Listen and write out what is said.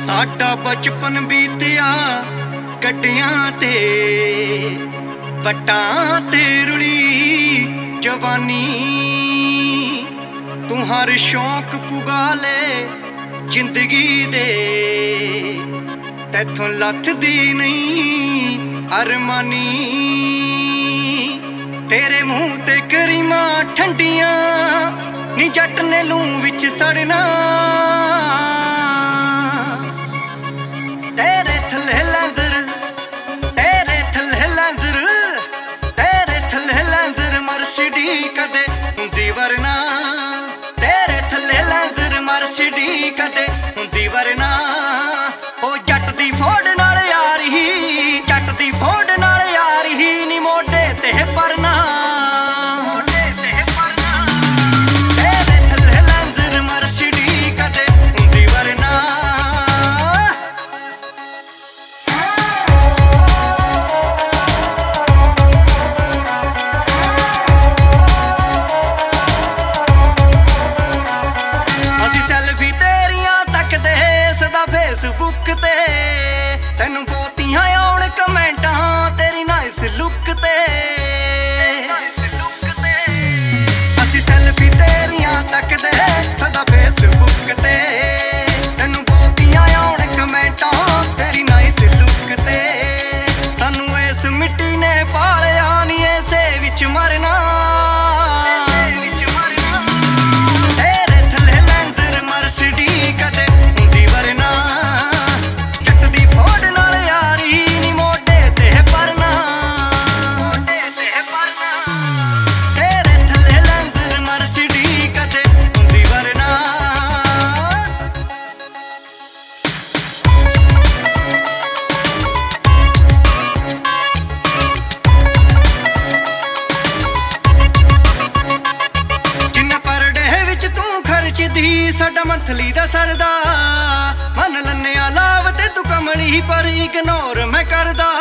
साडा बचपन बीतिया गड्डियां ते वटां ते रुली जवानी, तू हर शौक पुगा ले जिंदगी दे, तैथों लथदी नहीं अरमानी। तेरे मुंह ते करीमा ठंडियां नी, जट ने लू विच सड़ना, तेरे थले लैंदर, तेरे थले लैंदर, तेरे थले लैंदर मर्सिडी कदे हुंदी वरना, तेरे थले लैंदर मर्सिडी कदे हुंदी वरना। ओ जट दी फोड़ नाल यार ही, जट दी फोड़ नाल यार ही नी मोडे ते परना। तेनू बोतियां आउण कमेंटां तेरी नाइस लुक ते, असीं सेल्फी तेरियां तकदे सदा फेसबुक ते, तेनू बोतियां आउण कमेंटां तेरी नाइस लुक ते। सानू इस मिट्टी ने पालिया नी, इसे विच मरना। साडा मंथली दा सरदा मन लन्ने आ लाव ते तू कमली पर इग्नोर मैं करदा।